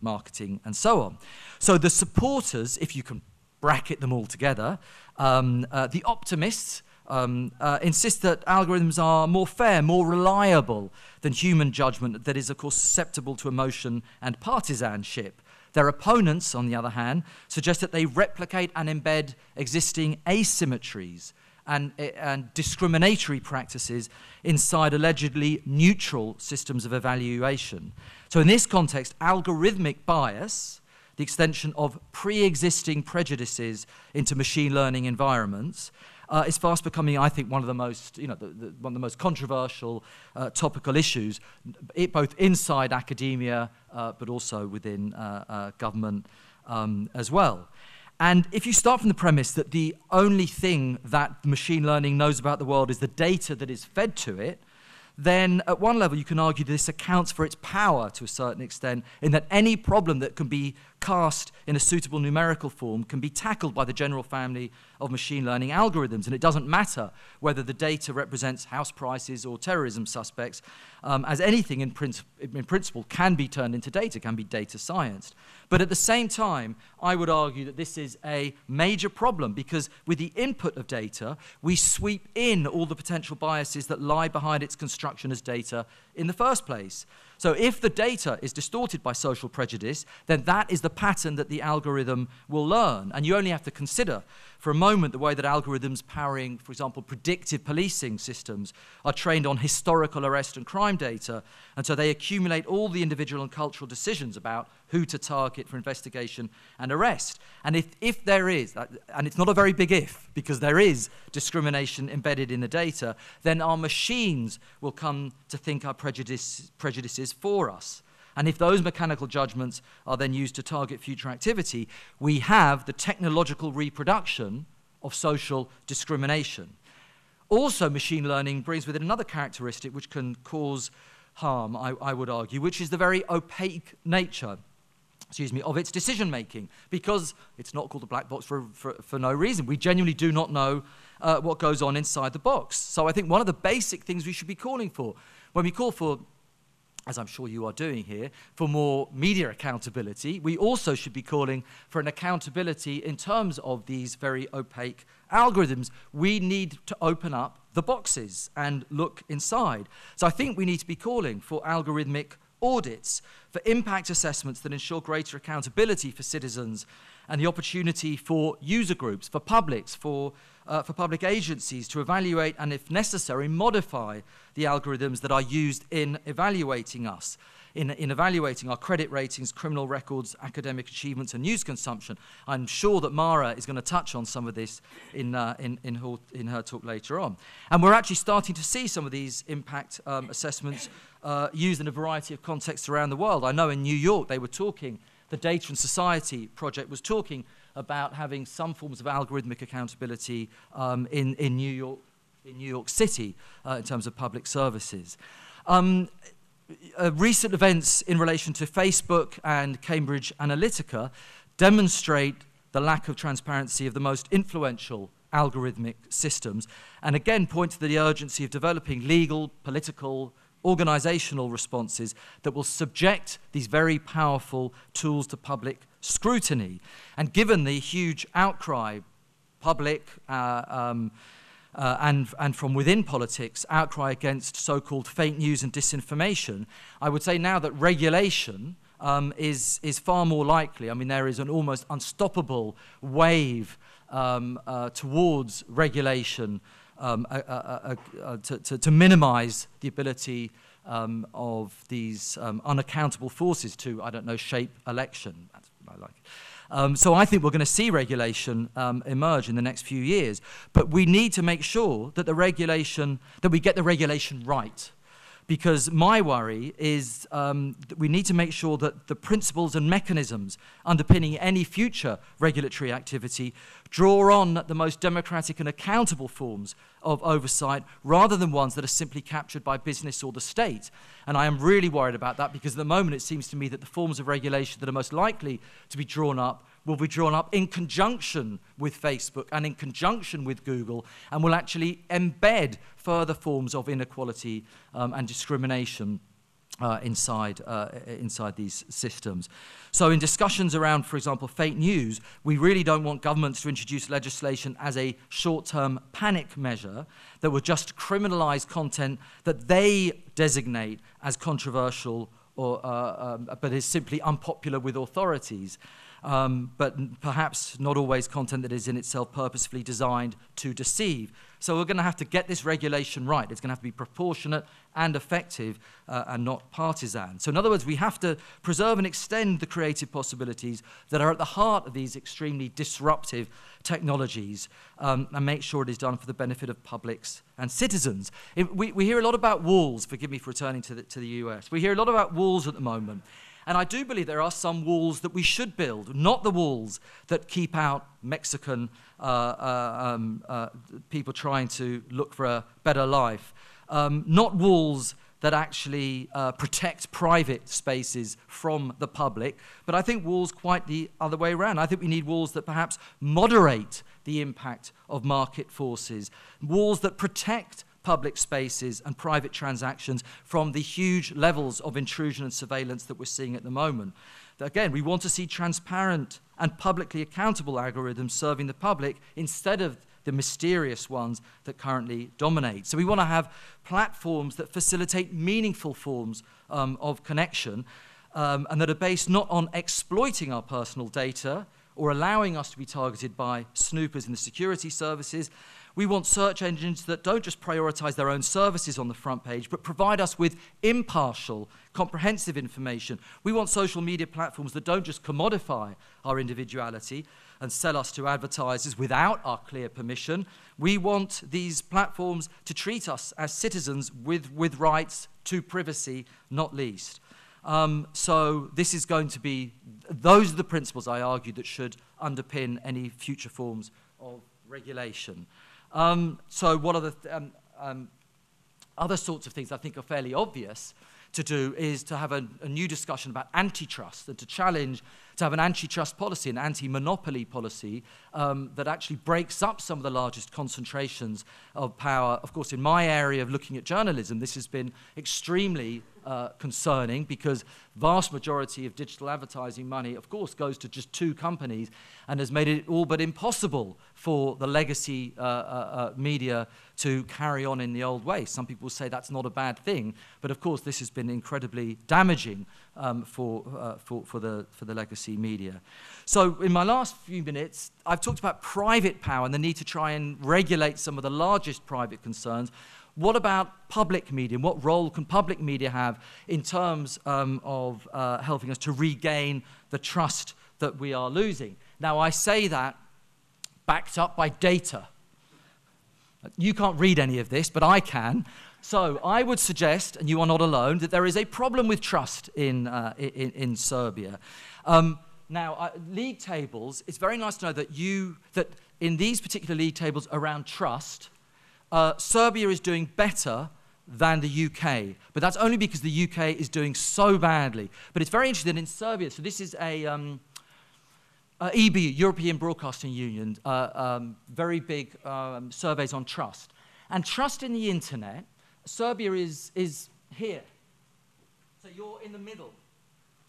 marketing, and so on. So the supporters, if you can bracket them all together, Um, uh, the optimists um, uh, insist that algorithms are more fair, more reliable than human judgment that is, of course, susceptible to emotion and partisanship. Their opponents, on the other hand, suggest that they replicate and embed existing asymmetries and, and discriminatory practices inside allegedly neutral systems of evaluation. So in this context, algorithmic bias, the extension of pre-existing prejudices into machine learning environments, uh, is fast becoming, I think, one of the most, you know, the, the, one of the most controversial uh, topical issues, it, both inside academia, uh, but also within uh, uh, government um, as well. And if you start from the premise that the only thing that machine learning knows about the world is the data that is fed to it, then at one level you can argue this accounts for its power to a certain extent, in that any problem that can be cast in a suitable numerical form can be tackled by the general family of machine learning algorithms, and it doesn't matter whether the data represents house prices or terrorism suspects, um, as anything in, princi in principle can be turned into data, can be data scienced. But at the same time, I would argue that this is a major problem, because with the input of data, we sweep in all the potential biases that lie behind its construction as data in the first place. So if the data is distorted by social prejudice, then that is the pattern that the algorithm will learn. And you only have to consider for a moment the way that algorithms powering, for example, predictive policing systems are trained on historical arrest and crime data. And so they accumulate all the individual and cultural decisions about who to target for investigation and arrest. And if, if there is, and it's not a very big if, because there is discrimination embedded in the data, then our machines will come to think our prejudice, prejudices for us. And if those mechanical judgments are then used to target future activity, we have the technological reproduction of social discrimination. Also, machine learning brings with it another characteristic which can cause harm, I, I would argue, which is the very opaque nature, excuse me, of its decision-making, because it's not called a black box for, for, for no reason. We genuinely do not know uh, what goes on inside the box. So I think one of the basic things we should be calling for, when we call for, as I'm sure you are doing here, for more media accountability, we also should be calling for an accountability in terms of these very opaque algorithms. We need to open up the boxes and look inside. So I think we need to be calling for algorithmic audits, for impact assessments that ensure greater accountability for citizens and the opportunity for user groups, for publics, for Uh, for public agencies to evaluate and, if necessary, modify the algorithms that are used in evaluating us, in, in evaluating our credit ratings, criminal records, academic achievements, and news consumption. I'm sure that Mara is going to touch on some of this in, uh, in, in, her, in her talk later on. And we're actually starting to see some of these impact um, assessments uh, used in a variety of contexts around the world. I know in New York they were talking, the Data and Society Project was talking about having some forms of algorithmic accountability um, in, in, New York, in New York City uh, in terms of public services. Um, uh, recent events in relation to Facebook and Cambridge Analytica demonstrate the lack of transparency of the most influential algorithmic systems, and again point to the urgency of developing legal, political, organizational responses that will subject these very powerful tools to public scrutiny. And given the huge outcry, public uh, um, uh, and, and from within politics, outcry against so-called fake news and disinformation, I would say now that regulation um, is, is far more likely. I mean, there is an almost unstoppable wave um, uh, towards regulation Um, uh, uh, uh, uh, to, to, to minimize the ability um, of these um, unaccountable forces to, I don't know, shape election. That's what I like. Um, so I think we're going to see regulation um, emerge in the next few years, but we need to make sure that the regulation, that we get the regulation right. Because my worry is um, that we need to make sure that the principles and mechanisms underpinning any future regulatory activity draw on the most democratic and accountable forms of oversight rather than ones that are simply captured by business or the state. And I am really worried about that, because at the moment it seems to me that the forms of regulation that are most likely to be drawn up will be drawn up in conjunction with Facebook and in conjunction with Google, and will actually embed further forms of inequality um, and discrimination uh, inside, uh, inside these systems. So in discussions around, for example, fake news, we really don't want governments to introduce legislation as a short-term panic measure that would just criminalize content that they designate as controversial or, uh, um, but is simply unpopular with authorities. um, but perhaps not always content that is in itself purposefully designed to deceive. So we're going to have to get this regulation right. It's going to have to be proportionate and effective uh, and not partisan. So in other words, we have to preserve and extend the creative possibilities that are at the heart of these extremely disruptive technologies um, and make sure it is done for the benefit of publics and citizens. It, we, we hear a lot about walls. Forgive me for returning to the, to the U S. We hear a lot about walls at the moment. And I do believe there are some walls that we should build, not the walls that keep out Mexican uh, uh, um, uh, people trying to look for a better life, um, not walls that actually uh, protect private spaces from the public, but I think walls quite the other way around. I think we need walls that perhaps moderate the impact of market forces, walls that protect public spaces and private transactions from the huge levels of intrusion and surveillance that we're seeing at the moment. Again, we want to see transparent and publicly accountable algorithms serving the public instead of the mysterious ones that currently dominate. So we want to have platforms that facilitate meaningful forms um, of connection um, and that are based not on exploiting our personal data or allowing us to be targeted by snoopers in the security services. We want search engines that don't just prioritize their own services on the front page, but provide us with impartial, comprehensive information. We want social media platforms that don't just commodify our individuality and sell us to advertisers without our clear permission. We want these platforms to treat us as citizens with, with rights to privacy, not least. Um, so this is going to be, those are the principles, I argue, that should underpin any future forms of regulation. Um, so what are the th um, um, other sorts of things I think are fairly obvious to do is to have a, a new discussion about antitrust and to challenge, to have an antitrust policy, an anti-monopoly policy um, that actually breaks up some of the largest concentrations of power. Of course, in my area of looking at journalism, this has been extremely uh, concerning because vast majority of digital advertising money, of course, goes to just two companies and has made it all but impossible for the legacy uh, uh, uh, media to carry on in the old way. Some people say that's not a bad thing, but of course, this has been incredibly damaging um, for, uh, for, for, the, for the legacy media. So in my last few minutes, I've talked about private power and the need to try and regulate some of the largest private concerns. What about public media? What role can public media have in terms um, of uh, helping us to regain the trust that we are losing? Now, I say that backed up by data. You can't read any of this, but I can. So I would suggest, and you are not alone, that there is a problem with trust in, uh, in, in Serbia. Um, now, uh, league tables, it's very nice to know that, you, that in these particular league tables around trust, uh, Serbia is doing better than the U K. But that's only because the U K is doing so badly. But it's very interesting in Serbia, so this is a um, uh, E B U, European Broadcasting Union, uh, um, very big um, surveys on trust. And trust in the internet, Serbia is, is here. So you're in the middle.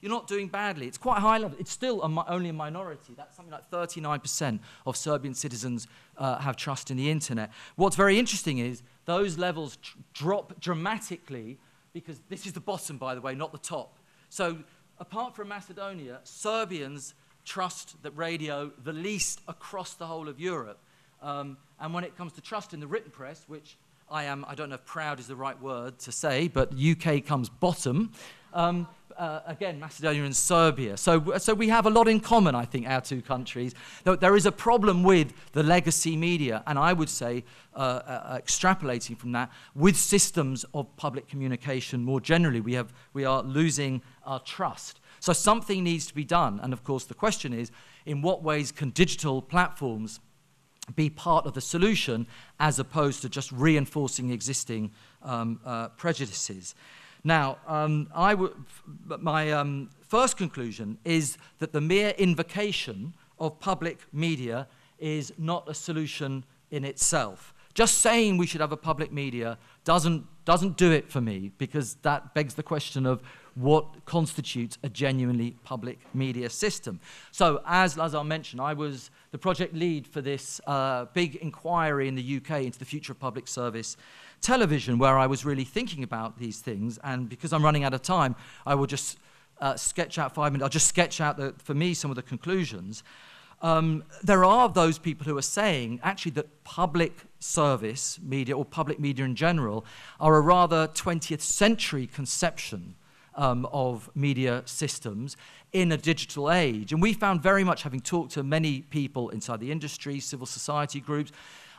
You're not doing badly. It's quite high level. It's still a only a minority. That's something like thirty-nine percent of Serbian citizens uh, have trust in the internet. What's very interesting is those levels drop dramatically because this is the bottom, by the way, not the top. So apart from Macedonia, Serbians trust the radio the least across the whole of Europe. Um, and when it comes to trust in the written press, which I am, I don't know if proud is the right word to say, but U K comes bottom. Um, uh, again, Macedonia and Serbia. So, so we have a lot in common, I think, our two countries. There, there is a problem with the legacy media, and I would say, uh, uh, extrapolating from that, with systems of public communication more generally. We, have, we are losing our trust. So something needs to be done. And of course, the question is, in what ways can digital platforms be part of the solution as opposed to just reinforcing existing um, uh, prejudices. Now, um, I w my um, first conclusion is that the mere invocation of public media is not a solution in itself. Just saying we should have a public media doesn't, doesn't do it for me, because that begs the question of what constitutes a genuinely public media system. So, as Lazar mentioned, I was the project lead for this uh, big inquiry in the U K into the future of public service television, where I was really thinking about these things. And because I'm running out of time, I will just uh, sketch out five minutes, I'll just sketch out, the, for me, some of the conclusions. Um, there are those people who are saying, actually, that public service media, or public media in general, are a rather twentieth century conception um, of media systems in a digital age. And we found very much, having talked to many people inside the industry, civil society groups,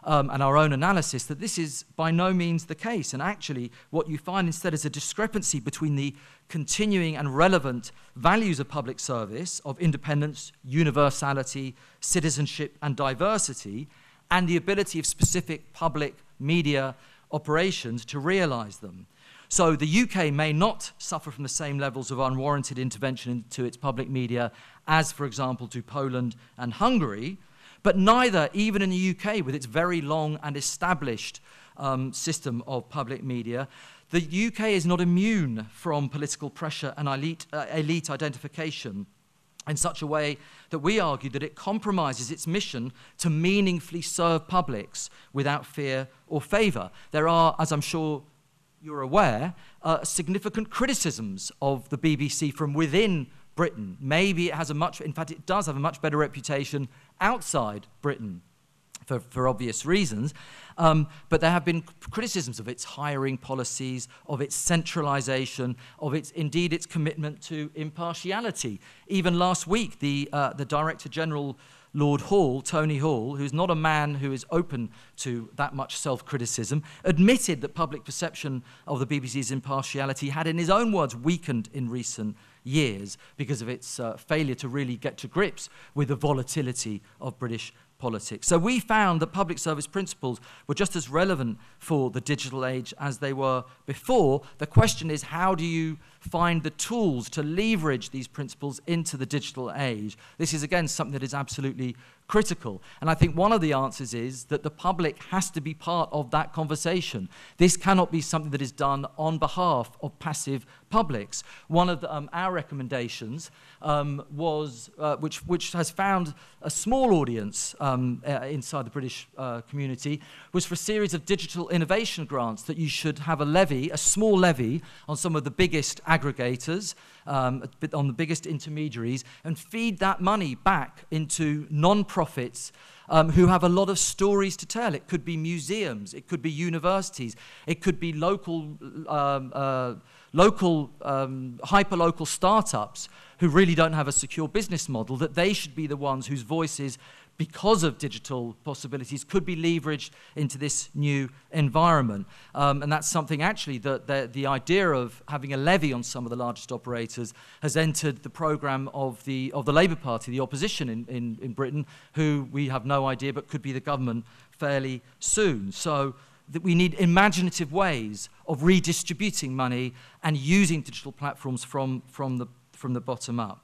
Um, and our own analysis, that this is by no means the case. And actually, what you find instead is a discrepancy between the continuing and relevant values of public service, of independence, universality, citizenship, and diversity, and the ability of specific public media operations to realize them. So the U K may not suffer from the same levels of unwarranted intervention into its public media as, for example, do Poland and Hungary, but neither, even in the U K, with its very long and established um, system of public media, the U K is not immune from political pressure and elite, uh, elite identification in such a way that we argue that it compromises its mission to meaningfully serve publics without fear or favour. There are, as I'm sure you're aware, uh, significant criticisms of the B B C from within Britain. Maybe it has a much, in fact, it does have a much better reputation outside Britain, for, for obvious reasons. Um, but there have been criticisms of its hiring policies, of its centralisation, of its, indeed, its commitment to impartiality. Even last week, the, uh, the Director General, Lord Hall, Tony Hall, who's not a man who is open to that much self-criticism, admitted that public perception of the B B C's impartiality had, in his own words, weakened in recent years because of its uh, failure to really get to grips with the volatility of British politics. So we found that public service principles were just as relevant for the digital age as they were before. The question is, how do you find the tools to leverage these principles into the digital age? This is, again, something that is absolutely critical. And I think one of the answers is that the public has to be part of that conversation. This cannot be something that is done on behalf of passive publics. One of the, um, our recommendations um, was, uh, which, which has found a small audience um, uh, inside the British uh, community, was for a series of digital innovation grants that you should have a levy, a small levy, on some of the biggest aggregators, um, on the biggest intermediaries, and feed that money back into non-profits um, who have a lot of stories to tell. It could be museums, it could be universities, it could be local, um, uh, local um, hyper-local startups who really don't have a secure business model, that they should be the ones whose voices, because of digital possibilities, could be leveraged into this new environment. Um, and that's something, actually, that the, the idea of having a levy on some of the largest operators has entered the programme of the, of the Labour Party, the opposition in, in, in Britain, who we have no idea but could be the government fairly soon. So that we need imaginative ways of redistributing money and using digital platforms from, from, the, from the bottom up.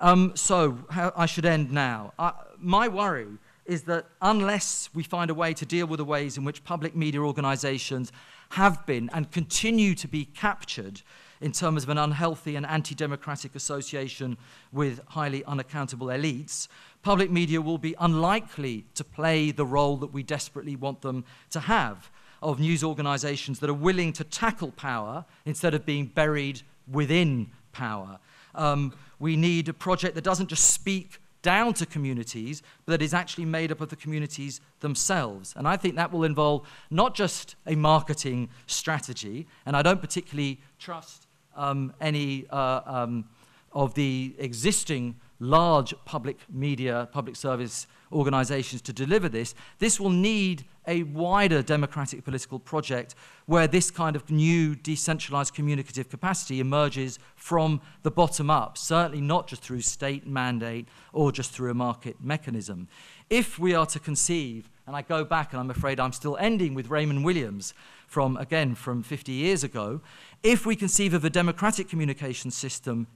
Um, so how, I should end now. I, my worry is that unless we find a way to deal with the ways in which public media organisations have been and continue to be captured in terms of an unhealthy and anti-democratic association with highly unaccountable elites, public media will be unlikely to play the role that we desperately want them to have, of news organisations that are willing to tackle power instead of being buried within power. Um, we need a project that doesn't just speak down to communities, but that is actually made up of the communities themselves. And I think that will involve not just a marketing strategy, and I don't particularly trust um, any uh, um, of the existing large public media, public service organisations to deliver this. This will need a wider democratic political project where this kind of new decentralised communicative capacity emerges from the bottom up, certainly not just through state mandate or just through a market mechanism. If we are to conceive, and I go back, and I'm afraid I'm still ending with Raymond Williams, from, again, from fifty years ago, if we conceive of a democratic communication system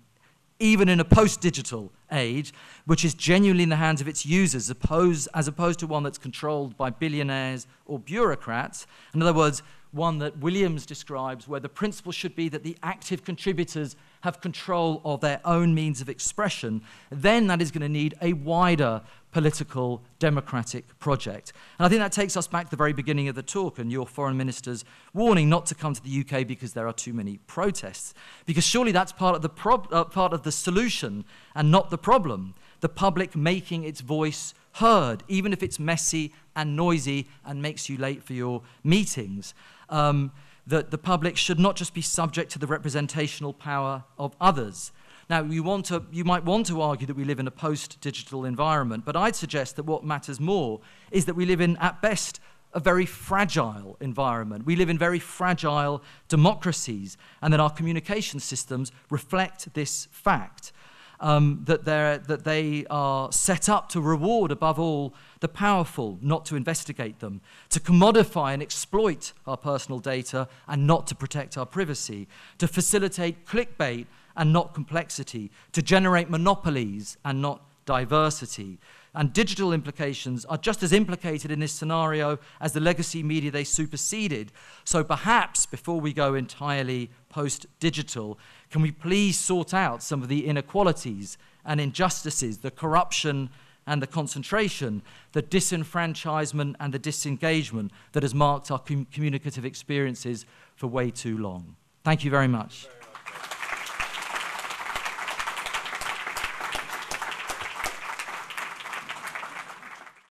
even in a post-digital age, which is genuinely in the hands of its users, opposed, as opposed to one that's controlled by billionaires or bureaucrats. In other words, one that Williams describes, where the principle should be that the active contributors have control of their own means of expression, then that is going to need a wider political democratic project. And I think that takes us back to the very beginning of the talk and your foreign minister's warning not to come to the U K because there are too many protests. Because surely that's part of the, prob uh, part of the solution and not the problem. The public making its voice heard, even if it's messy and noisy and makes you late for your meetings. Um, that the public should not just be subject to the representational power of others. Now, you, want to, you might want to argue that we live in a post-digital environment, but I'd suggest that what matters more is that we live in, at best, a very fragile environment. We live in very fragile democracies, and that our communication systems reflect this fact, um, that, that they are set up to reward, above all, the powerful, not to investigate them, to commodify and exploit our personal data and not to protect our privacy, to facilitate clickbait and not complexity, to generate monopolies and not diversity. And digital implications are just as implicated in this scenario as the legacy media they superseded. So perhaps, before we go entirely post-digital, can we please sort out some of the inequalities and injustices, the corruption and the concentration, the disenfranchisement and the disengagement that has marked our com- communicative experiences for way too long. Thank you very much.